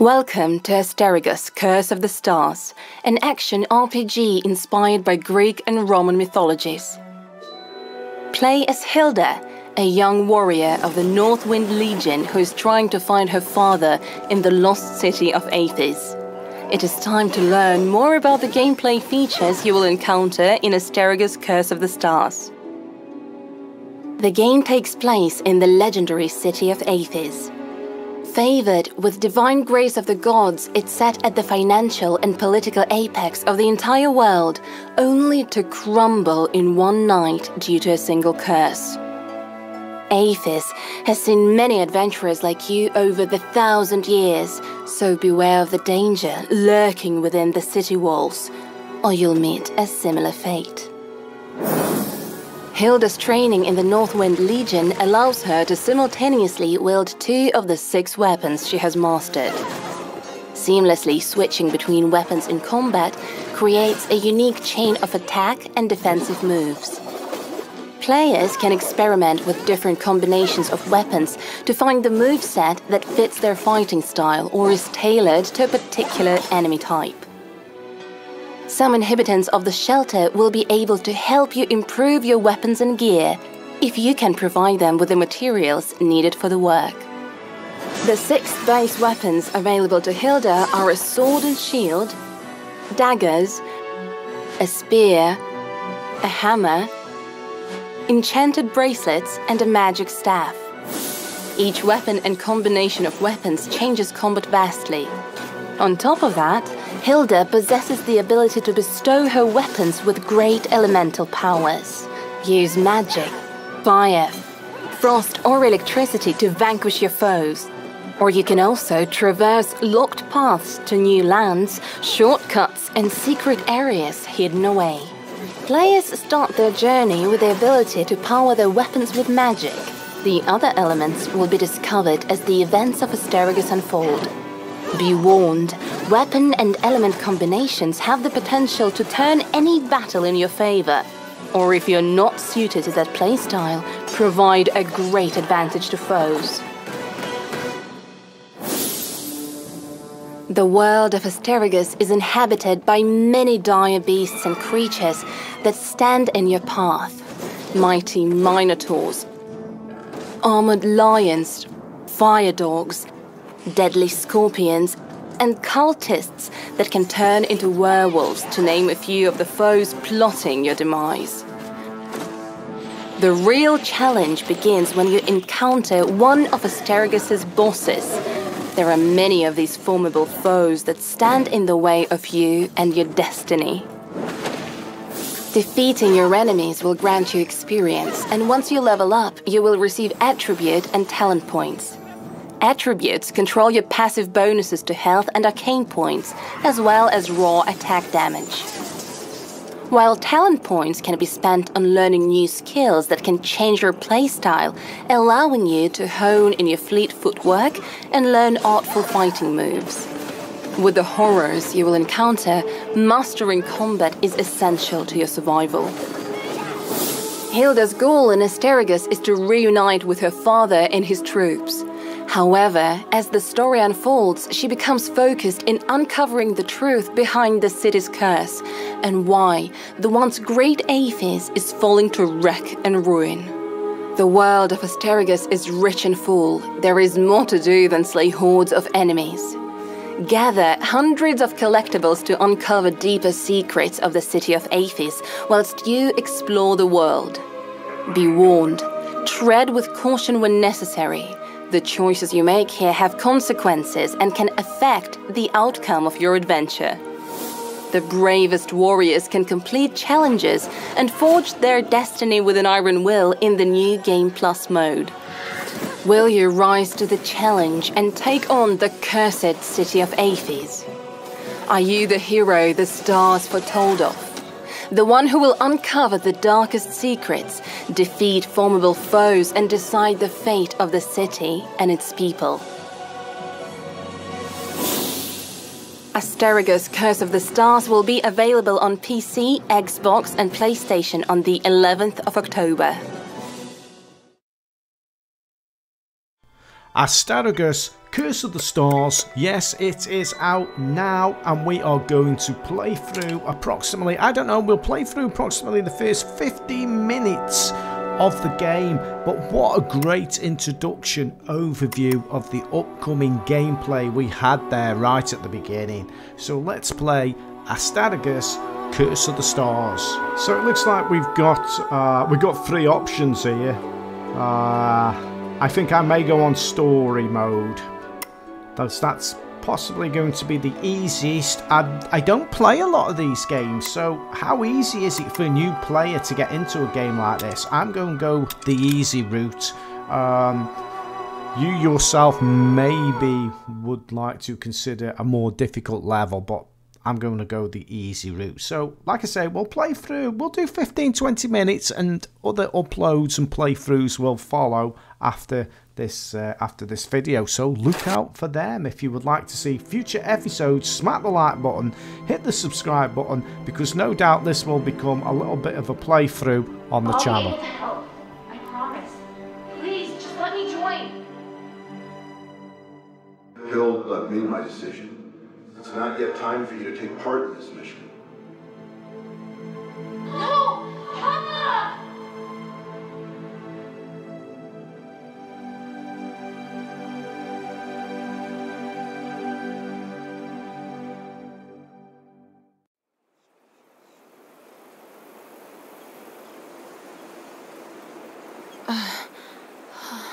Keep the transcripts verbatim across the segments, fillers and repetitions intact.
Welcome to Asterigos: Curse of the Stars, an action R P G inspired by Greek and Roman mythologies. Play as Hilda, a young warrior of the Northwind Legion who is trying to find her father in the lost city of Aethys. It is time to learn more about the gameplay features you will encounter in Asterigos: Curse of the Stars. The game takes place in the legendary city of Aethys. Favored with divine grace of the gods, it sat at the financial and political apex of the entire world, only to crumble in one night due to a single curse. Aethys has seen many adventurers like you over the thousand years, so beware of the danger lurking within the city walls, or you'll meet a similar fate. Hilda's training in the Northwind Legion allows her to simultaneously wield two of the six weapons she has mastered. Seamlessly switching between weapons in combat creates a unique chain of attack and defensive moves. Players can experiment with different combinations of weapons to find the moveset that fits their fighting style or is tailored to a particular enemy type. Some inhabitants of the shelter will be able to help you improve your weapons and gear, if you can provide them with the materials needed for the work. The six base weapons available to Hilda are a sword and shield, daggers, a spear, a hammer, enchanted bracelets, and a magic staff. Each weapon and combination of weapons changes combat vastly. On top of that, Hilda possesses the ability to bestow her weapons with great elemental powers. Use magic, fire, frost or electricity to vanquish your foes. Or you can also traverse locked paths to new lands, shortcuts and secret areas hidden away. Players start their journey with the ability to power their weapons with magic. The other elements will be discovered as the events of Asterigos unfold. Be warned, weapon and element combinations have the potential to turn any battle in your favor, or if you're not suited to that playstyle, provide a great advantage to foes. The world of Asterigos is inhabited by many dire beasts and creatures that stand in your path. Mighty minotaurs, armored lions, fire dogs, deadly scorpions, and cultists that can turn into werewolves, to name a few of the foes plotting your demise. The real challenge begins when you encounter one of Asterigos' bosses. There are many of these formidable foes that stand in the way of you and your destiny. Defeating your enemies will grant you experience, and once you level up, you will receive attribute and talent points. Attributes control your passive bonuses to health and arcane points, as well as raw attack damage. While talent points can be spent on learning new skills that can change your playstyle, allowing you to hone in your fleet footwork and learn artful fighting moves. With the horrors you will encounter, mastering combat is essential to your survival. Hilda's goal in Asterigos is to reunite with her father and his troops. However, as the story unfolds, she becomes focused in uncovering the truth behind the city's curse and why the once great Aphes is falling to wreck and ruin. The world of Asterigos is rich and full. There is more to do than slay hordes of enemies. Gather hundreds of collectibles to uncover deeper secrets of the city of Aphes whilst you explore the world. Be warned, tread with caution when necessary. The choices you make here have consequences and can affect the outcome of your adventure. The bravest warriors can complete challenges and forge their destiny with an iron will in the new Game Plus mode. Will you rise to the challenge and take on the cursed city of Aphes? Are you the hero the stars foretold of? The one who will uncover the darkest secrets, defeat formidable foes, and decide the fate of the city and its people. Asterigos: Curse of the Stars will be available on P C, Xbox, and PlayStation on the eleventh of October. Asterigos: Curse of the Stars. Yes, it is out now, and we are going to play through approximately, I don't know, we'll play through approximately the first fifteen minutes of the game. But what a great introduction overview of the upcoming gameplay we had there right at the beginning. So let's play Asterigos: Curse of the Stars. So it looks like we've got uh, we've got three options here. Uh, I think I may go on story mode. That's that's possibly going to be the easiest. I, I don't play a lot of these games, so how easy is it for a new player to get into a game like this? I'm going to go the easy route. Um, you yourself maybe would like to consider a more difficult level, but I'm going to go the easy route. So, like I say, we'll play through. We'll do fifteen, twenty minutes, and other uploads and playthroughs will follow after this uh, after this video. So look out for them. If you would like to see future episodes, smack the like button, hit the subscribe button, because no doubt this will become a little bit of a playthrough on the I'll channel. Be able to help. I promise. Please, just let me join. Hilda made my decision. It's not yet time for you to take part in this mission. No! Papa! Uh, huh?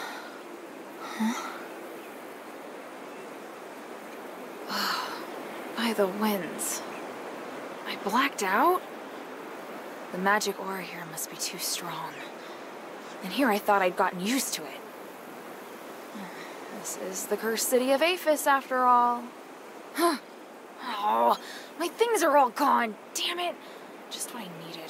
The winds. I blacked out? The magic aura here must be too strong. And here I thought I'd gotten used to it. This is the cursed city of Aphes, after all. Huh. Oh, my things are all gone. Damn it. Just what I needed.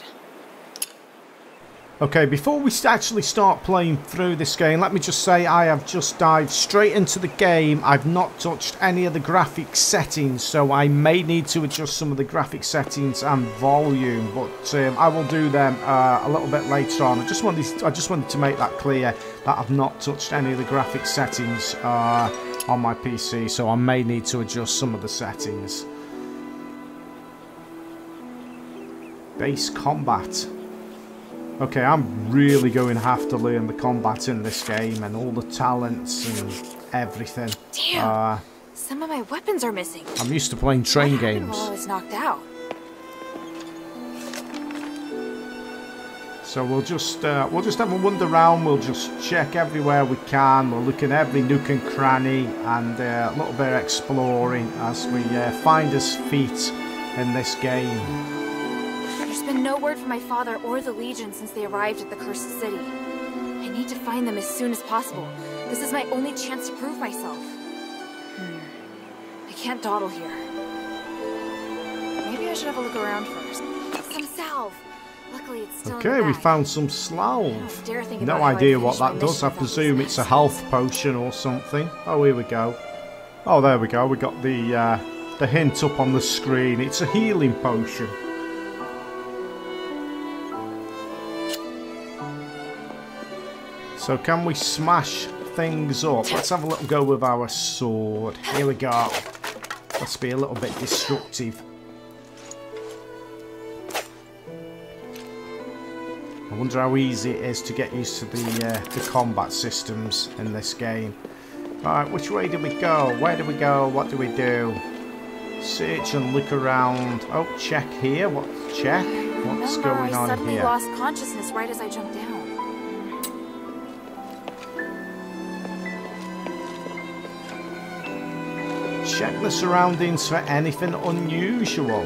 Okay, before we actually start playing through this game, let me just say I have just dived straight into the game. I've not touched any of the graphic settings, so I may need to adjust some of the graphic settings and volume, but um, I will do them uh, a little bit later on. I just wanted to, I just wanted to make that clear that I've not touched any of the graphic settings uh, on my P C, so I may need to adjust some of the settings. Base combat. Okay, I'm really going to have to learn the combat in this game and all the talents and everything. Damn! Uh, some of my weapons are missing. I'm used to playing train games. While I was knocked out. So we'll just uh, we'll just have a wander around. We'll just check everywhere we can. We'll look in every nook and cranny and uh, a little bit of exploring as we uh, find us feet in this game. There's been no word from my father or the Legion since they arrived at the Cursed City. I need to find them as soon as possible. This is my only chance to prove myself. Hmm. I can't dawdle here. Maybe I should have a look around first. Some salve. Luckily, it's still okay, we found some salve. No idea what that does. I presume it's a health potion or something. Oh, here we go. Oh, there we go. We got the uh, the hint up on the screen. It's a healing potion. So can we smash things up? Let's have a little go with our sword. Here we go. Let's be a little bit destructive. I wonder how easy it is to get used to the, uh, the combat systems in this game. Alright, which way do we go? Where do we go? What do we do? Search and look around. Oh, check here. What? Check? What's going on here? I suddenly lost consciousness right as I jumped down. Check the surroundings for anything unusual.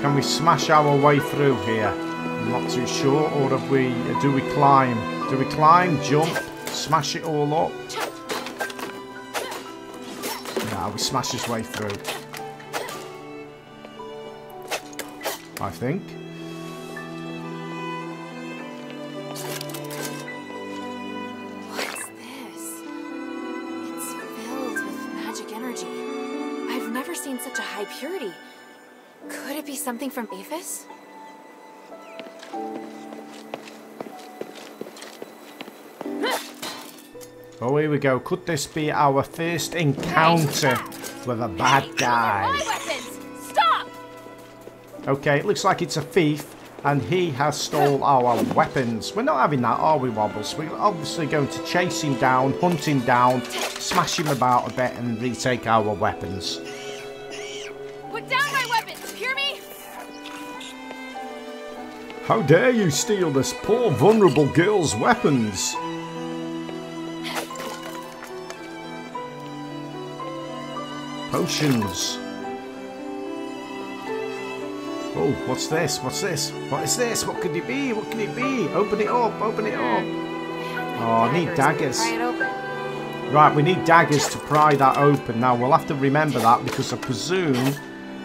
Can we smash our way through here? I'm not too sure. Or have we, do we climb? Do we climb, jump, smash it all up? Nah, we smash his way through, I think. Purity. Could it be something from Aphes? Oh, here we go. Could this be our first encounter with a bad guy? Stop! Okay, it looks like it's a thief, and he has stole our weapons. We're not having that, are we, Wobbles? We're obviously going to chase him down, hunt him down, smash him about a bit, and retake our weapons. Put down my weapons, hear me? How dare you steal this poor vulnerable girl's weapons? Potions. Oh, what's this? What's this? What is this? What could it be? What could it be? Open it up! Open it up! Oh, I need daggers. Right, we need daggers to pry that open. Now, we'll have to remember that because I presume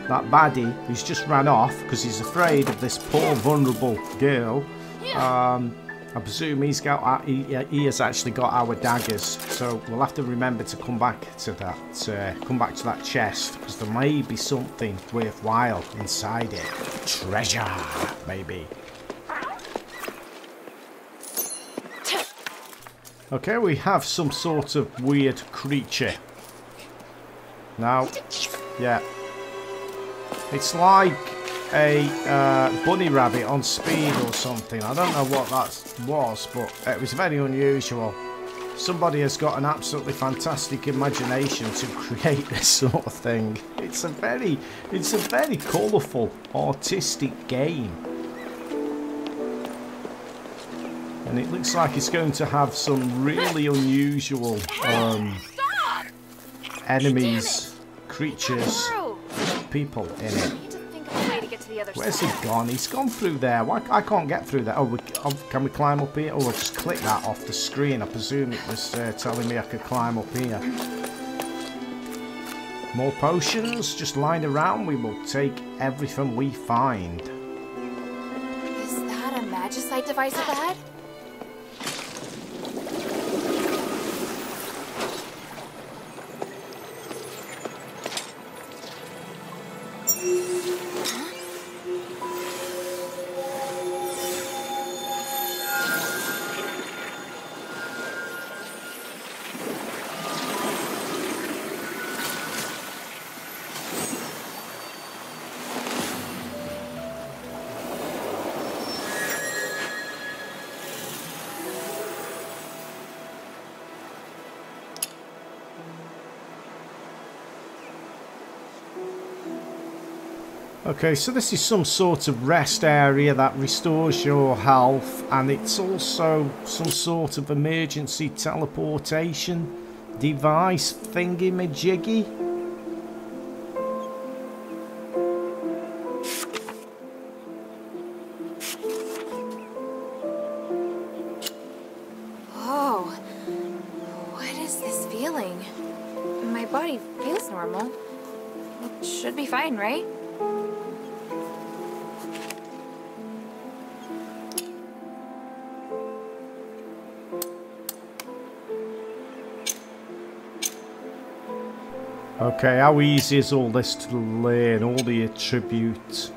that baddie who's just ran off because he's afraid of this poor, vulnerable girl. Um, I presume he's got our, he, he has actually got our daggers, so we'll have to remember to come back to that, uh, come back to that chest, because there may be something worthwhile inside it. Treasure, maybe. Okay, we have some sort of weird creature. Now, yeah, it's like a uh, bunny rabbit on speed or something. I don't know what that was, but it was very unusual. Somebody has got an absolutely fantastic imagination to create this sort of thing. It's a very, it's a very colourful, artistic game, and it looks like it's going to have some really unusual um, enemies, creatures, people in it. Where's he gone? He's gone through there. Why I can't get through there. Oh, we, oh, can we climb up here? Oh, I just clicked that off the screen. I presume it was uh, telling me I could climb up here. More potions just lying around. We will take everything we find. Is that a magicite device at the head? Okay, so this is some sort of rest area that restores your health, and it's also some sort of emergency teleportation device thingy-majiggy. Whoa, what is this feeling? My body feels normal. It should be fine, right? Okay, how easy is all this to learn? All the attribute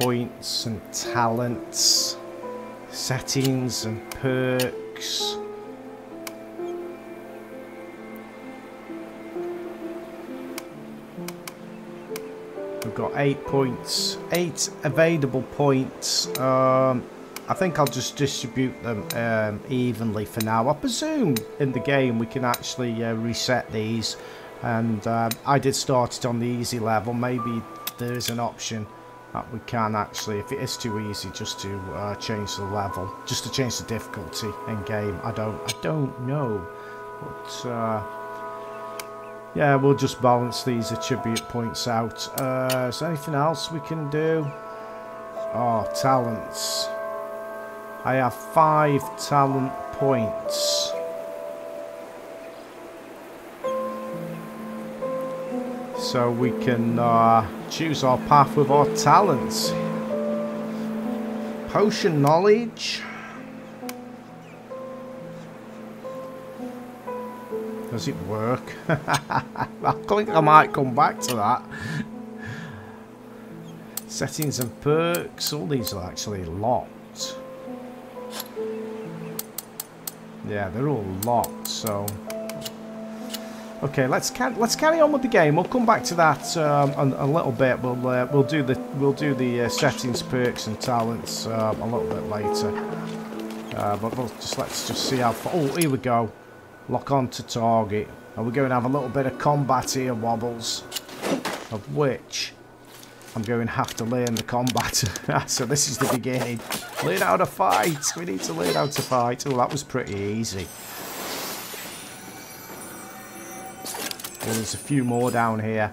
points and talents, settings and perks. We've got eight points, eight available points. Um, I think I'll just distribute them um, evenly for now. I presume in the game we can actually uh, reset these. And uh, I did start it on the easy level. Maybe there is an option that we can actually, if it is too easy, just to uh, change the level, just to change the difficulty in game. I don't, I don't know, but uh, yeah, we'll just balance these attribute points out. Uh, is there anything else we can do? Oh, talents. I have five talent points. So we can uh, choose our path with our talents. Potion knowledge. Does it work? I think I might come back to that. Settings and perks. All these are actually locked. Yeah, they're all locked, so... Okay, let's can let's carry on with the game. We'll come back to that um, a, a little bit. We'll uh, we'll do the we'll do the uh, settings, perks, and talents uh, a little bit later. Uh, but we'll just let's just see how. Oh, here we go. Lock on to target, and we're going to have a little bit of combat here, Wobbles, of which I'm going to have to learn the combat. So this is the beginning. Learn how to fight. We need to learn how to fight. Oh, that was pretty easy. Well, there's a few more down here.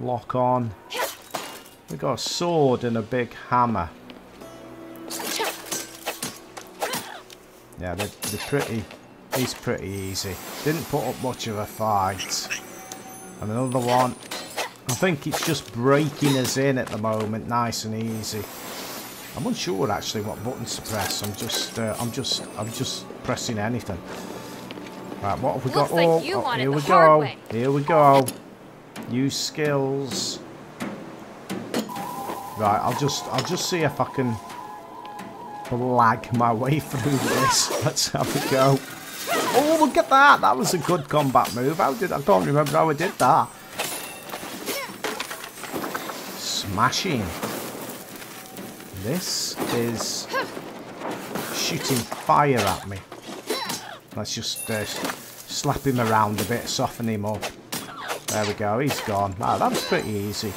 Lock on. We've got a sword and a big hammer. Yeah, they're, they're pretty... He's pretty easy. Didn't put up much of a fight. And another one. I think it's just breaking us in at the moment. Nice and easy. I'm unsure actually what buttons to press. I'm just... Uh, I'm just... I'm just pressing anything. Right, what have we got? Like oh, oh here we go. Way. Here we go. Use skills. Right, I'll just I'll just see if I can blag my way through this. Let's have a go. Oh, look at that! That was a good combat move. How did I don't remember how I did that. Smashing. This is shooting fire at me. Let's just uh, slap him around a bit, soften him up. There we go, he's gone. Ah, that was pretty easy.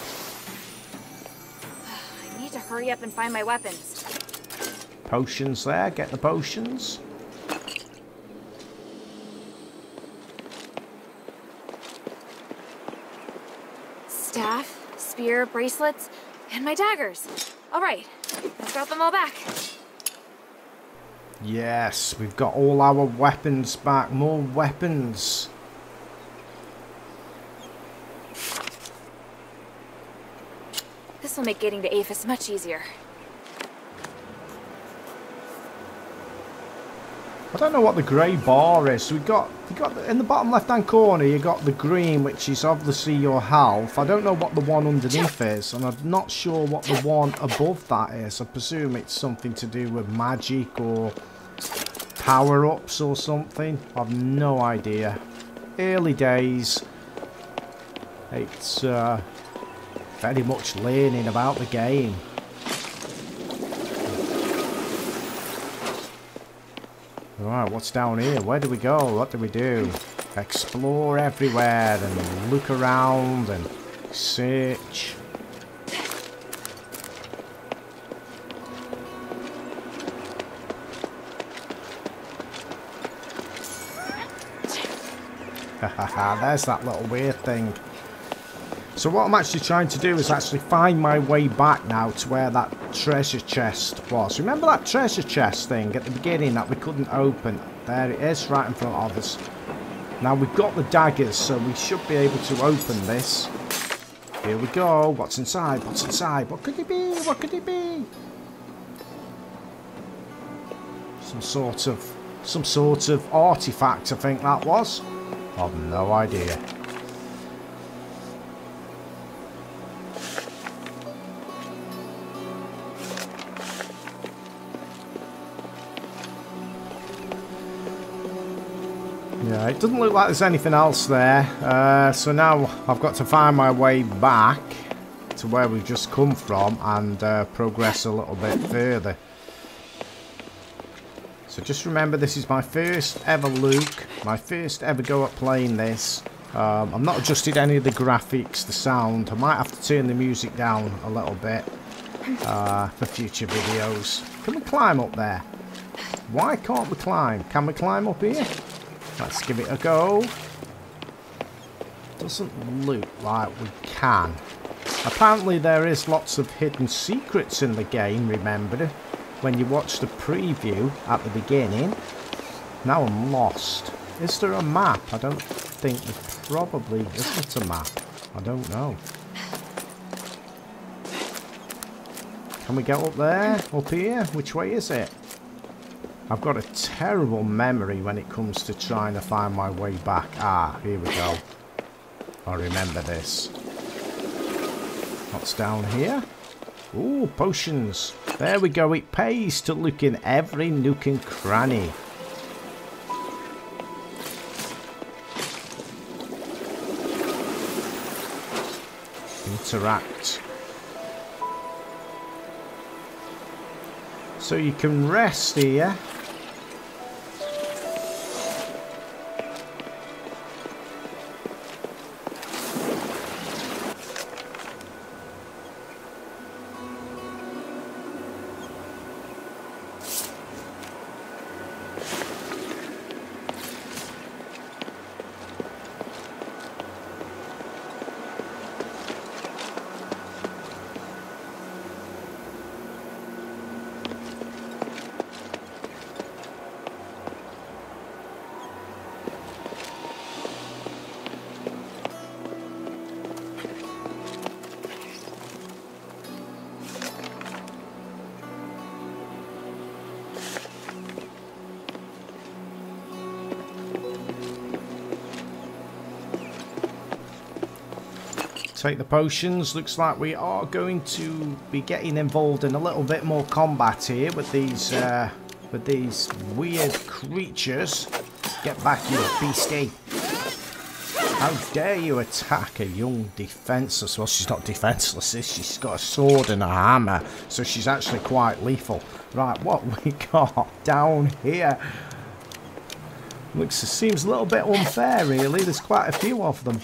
I need to hurry up and find my weapons. Potions there, get the potions. Staff, spear, bracelets, and my daggers. All right, let's drop them all back. Yes, we've got all our weapons back. More weapons. This will make getting to Aphes much easier. I don't know what the grey bar is. We've got, you got in the bottom left-hand corner. You got the green, which is obviously your health. I don't know what the one underneath is, and I'm not sure what the one above that is. I presume it's something to do with magic or power-ups or something. I've no idea. Early days. It's uh, very much learning about the game. Alright, what's down here? Where do we go? What do we do? Explore everywhere and look around and search. Hahaha, there's that little weird thing. So what I'm actually trying to do is actually find my way back now to where that treasure chest was. Remember that treasure chest thing at the beginning that we couldn't open? There it is right in front of us. Now we've got the daggers, so we should be able to open this. Here we go. What's inside? What's inside? What could it be? What could it be? Some sort of, some sort of artifact, I think that was. I've no idea. Yeah, it doesn't look like there's anything else there, uh, so now I've got to find my way back to where we've just come from and uh, progress a little bit further. So just remember, this is my first ever look, my first ever go at playing this. Um, I've not adjusted any of the graphics, the sound. I might have to turn the music down a little bit uh, for future videos. Can we climb up there? Why can't we climb? Can we climb up here? Let's give it a go. Doesn't look like we can. Apparently there is lots of hidden secrets in the game, remember? When you watch the preview at the beginning. Now I'm lost. Is there a map? I don't think there probably isn't a map. I don't know. Can we get up there? Up here? Which way is it? I've got a terrible memory when it comes to trying to find my way back. Ah, here we go. I remember this. What's down here? Ooh, potions. There we go. It pays to look in every nook and cranny. Interact. So you can rest here. Take the potions. Looks like we are going to be getting involved in a little bit more combat here with these uh, with these weird creatures. Get back, you beastie! How dare you attack a young defenseless? Well, she's not defenseless. She's got a sword and a hammer, so she's actually quite lethal. Right, what we got down here? Looks seems a little bit unfair, really. There's quite a few of them.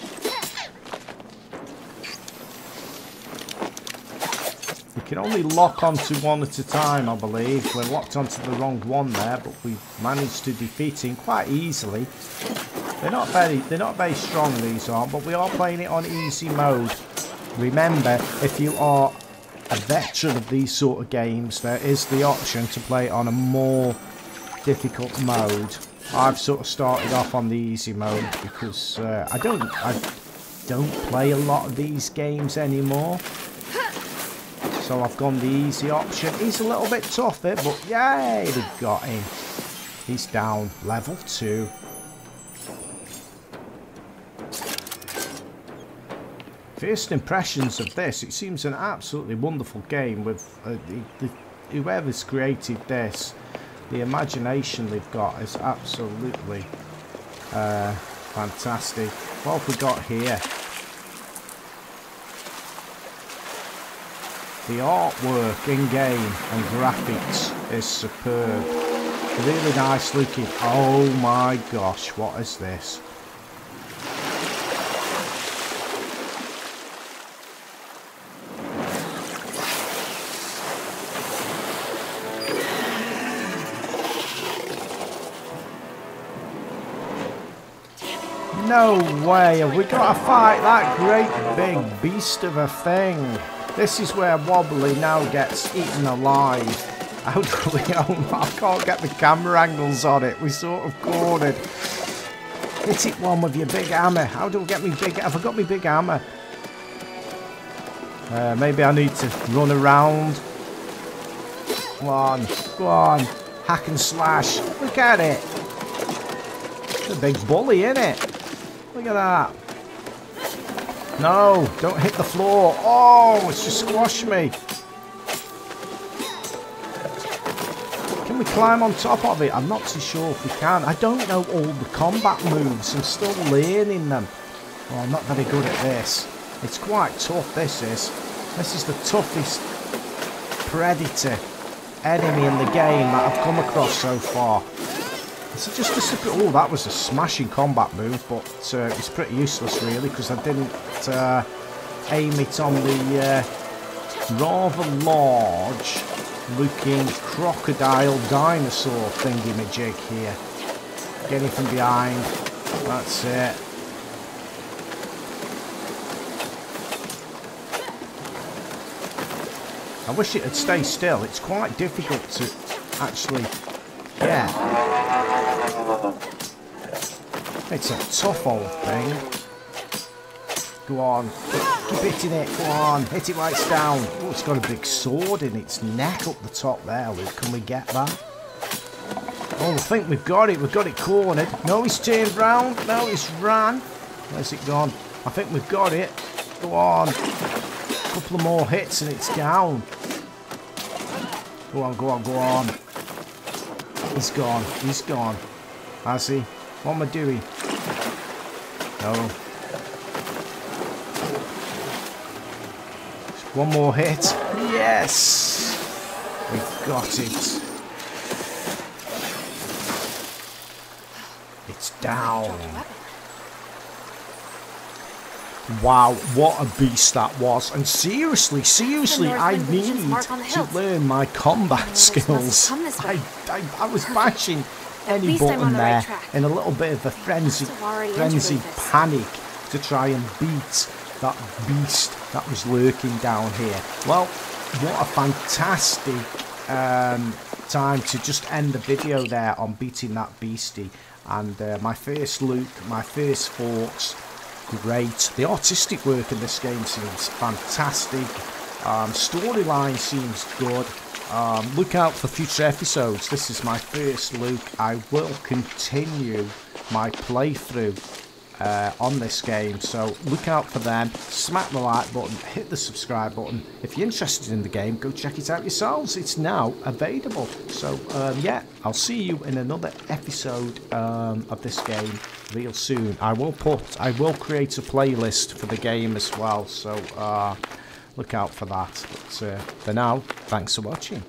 Can only lock onto one at a time, I believe. We're locked onto the wrong one there, but we managed to defeat him quite easily. They're not very, they're not very strong, these are, but we are playing it on easy mode. Remember, if you are a veteran of these sort of games, there is the option to play on a more difficult mode. I've sort of started off on the easy mode because uh, I don't, I don't play a lot of these games anymore. So I've gone the easy option. He's a little bit tougher, but yay, we got him. He's down, level two. First impressions of this, it seems an absolutely wonderful game with uh, the, the, whoever's created this, the imagination they've got is absolutely uh, fantastic. What have we got here? The artwork in-game and graphics is superb. Really nice looking. Oh my gosh, what is this? No way, have we got to fight that great big beast of a thing? This is where Wobbly now gets eaten alive. How do we own? I can't get the camera angles on it. We sort of cornered. Hit it one with your big hammer. How do I get me big? Have I got me big hammer? Uh, maybe I need to run around. Come on, go on. Hack and slash. Look at it. It's a big bully, isn't it? Look at that. No, don't hit the floor. Oh, it's just squashed me. Can we climb on top of it? I'm not too sure if we can. I don't know all the combat moves. I'm still learning them. Oh, I'm not very good at this. It's quite tough, this is. This is the toughest predator enemy in the game that I've come across so far. So just to, oh, that was a smashing combat move, but uh, it's pretty useless really because I didn't uh, aim it on the uh, rather large looking crocodile dinosaur thingy-majig here. Getting from behind, that's it. I wish it would stay still, it's quite difficult to actually, yeah. It's a tough old thing. Go on. Keep hitting it. Go on. Hit it while it's down. Oh, it's got a big sword in its neck up the top there. Can we get that? Oh, I think we've got it. We've got it cornered. No, he's turned round. No, it's ran. Where's it gone? I think we've got it. Go on. A couple of more hits and it's down. Go on, go on, go on. He's gone. He's gone. I see. What am I doing? No. Just one more hit. Yes! We got it. It's down. Wow, what a beast that was. And seriously, seriously, I need to learn my combat skills. I, I, I was bashing any button there in a little bit of a frenzied, frenzied panic to try and beat that beast that was lurking down here. Well, what a fantastic um, time to just end the video there on beating that beastie. And uh, my first look, my first thoughts. Great. The artistic work in this game seems fantastic. Um, storyline seems good. Um, look out for future episodes. This is my first look. I will continue my playthrough uh, on this game, so look out for them. Smack the like button, hit the subscribe button. If you're interested in the game, go check it out yourselves. It's now available. So um, yeah, I'll see you in another episode um, of this game real soon. I will put, I will create a playlist for the game as well, so uh, look out for that. But uh, for now, thanks for watching.